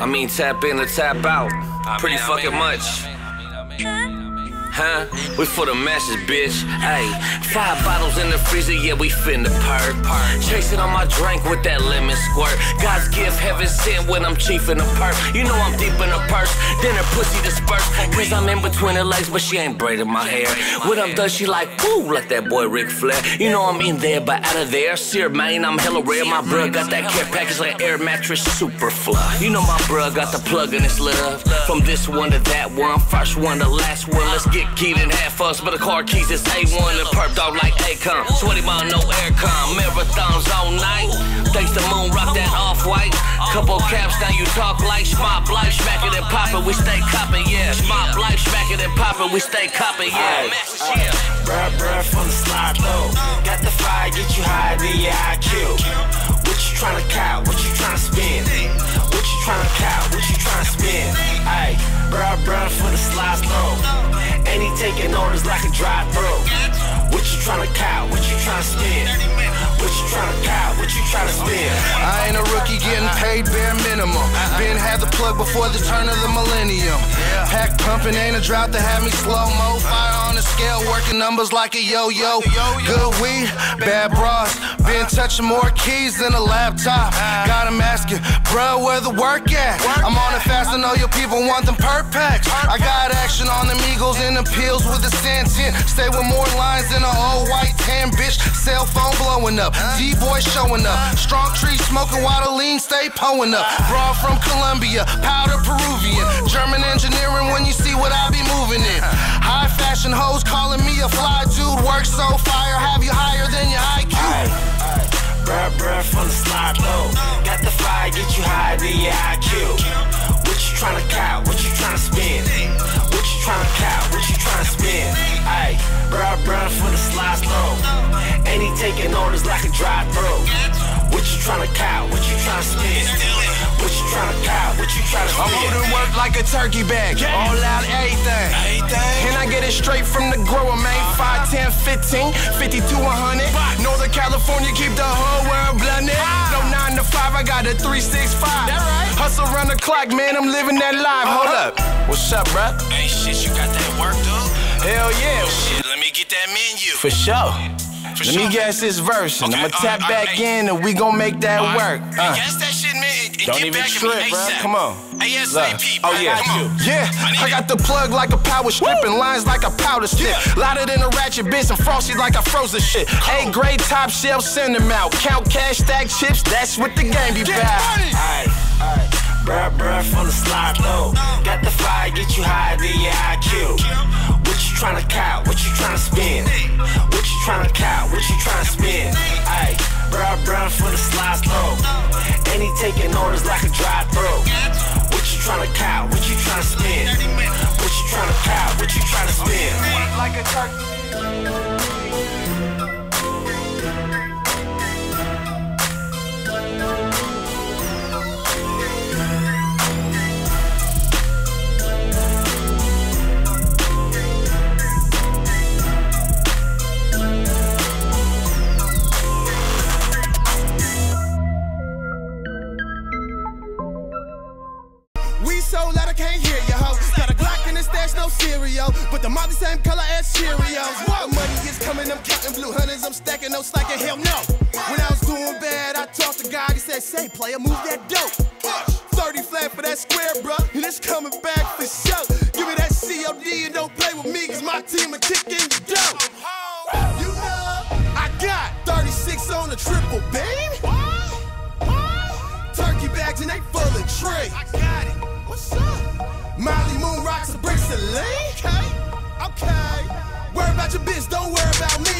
I mean tap in or tap out, pretty fucking much. Huh? We for the masses, bitch. Ayy, 5 bottles in the freezer, yeah, we finna purr. Chasing on my drink with that lemon squirt. God's gift, heaven sent when I'm chief in a purse. You know I'm deep in a purse, then her pussy dispersed. Cause I'm in between her legs, but she ain't braiding my hair. When I'm done, she like, woo, like that boy Ric Flair. You know I'm in there, but out of there. Sear, man, I'm hella rare. My bruh got that care package like air mattress, super fly. You know my bruh got the plug in his love. From this one to that one, first one to last one. Let's get keyed in half us, but the car keys is A1 and perped out like Akon. 20 mile, no aircon, marathons all night. Thanks to Moon, rock that off-white. Couple caps, now you talk like Schmop Life, smacking and popping, we stay copping, yeah. Schmop Life, smacking and popping, we stay copping, yeah. Bruh, bruh, from the slide low. Got the fire, get you high, then your IQ. What you tryna cop, what you tryna spin? What you tryna cop, what you tryna spin? Ayy, bruh, bruh, from the slide low. And he taking orders like a drive-thru. What you tryna cop? What you tryna spin? What you tryna cop? What you tryna spin? I ain't a rookie getting paid bare minimum. Been had the plug before the turn of the millennium. Pack pumping ain't a drought to have me slow-mo. Fire on the scale, working numbers like a yo-yo. Good weed, bad bras. Been touching more keys than a laptop. Got him asking, bro, where the work at? I'm on it fast, I know your people want them perp packs. I got action on them Eagles in the pills with a sentient. Stay with more lines than an old white tan bitch. Cell phone blowing up, D-boy showing up. Strong tree smoking while the lean stay pulling up. Raw from Colombia, powder Peruvian. German engineering when you see what I be moving in. High fashion hoes calling me a fly dude. Work so fire, have you higher than your IQ. Bruh, bruh, from the slide low. Got the fire, get you higher than your IQ. What you tryna cop? What you tryna spin? What you tryna cop? Ayy, bruh, bruh, for the slides low. And he taking orders like a drive-thru. What you tryna cop? What you tryna spin? What you tryna cop? What you tryna spin? I'm holding work like a turkey bag, all out everything. And I get it straight from the grower, man. 5, 10, 15, 52, 100. Northern California, keep the whole world blunted. No 9 to 5, I got a 365. Hustle round the clock, man, I'm living that life. Hold up, what's up, bruh? Hey, shit, you got that work, dude? Hell yeah. Shit, let me get that menu. For sure. Let me guess this verse, and okay, I'ma tap back in, and we gon' make that work. Guess that shit, man. Don't even trip, bro. Come on. ASAP. Oh, yeah. Yeah, I got the plug like a power strip and lines like a powder stick. Louder than a ratchet bitch and frosty like I froze the shit. A-grade top shelf, send them out. Count cash, stack chips, that's what the game be about. Alright, alright. Bruh, bruh, from the slide low. Got the fire, get you higher than your IQ. What you tryna cop? What you tryna spin? What you tryna cop? What you tryna spin? Ayy, bruh, bruh, for the slides low. And he taking orders like a drive-thru. What you tryna cop? What you tryna spin? What you tryna cop? What you tryna spin? Like a turkey. But the mother same color as Cheerios. Whoa, money is coming, I'm counting blue hundreds, I'm stacking, no slacking, hell no. When I was doing bad, I talked to God, he said, say player, move that dope. 30 flat for that square, bruh, and it's coming back for sure. Give me that COD and don't play with me, cause my team are kicking the dope. You know, I got 36 on a triple beam. Turkey bags and they full of tree. I got it, what's up? Molly Moon rocks the bricks and lean. Okay, okay. Worry about your bitch, don't worry about me.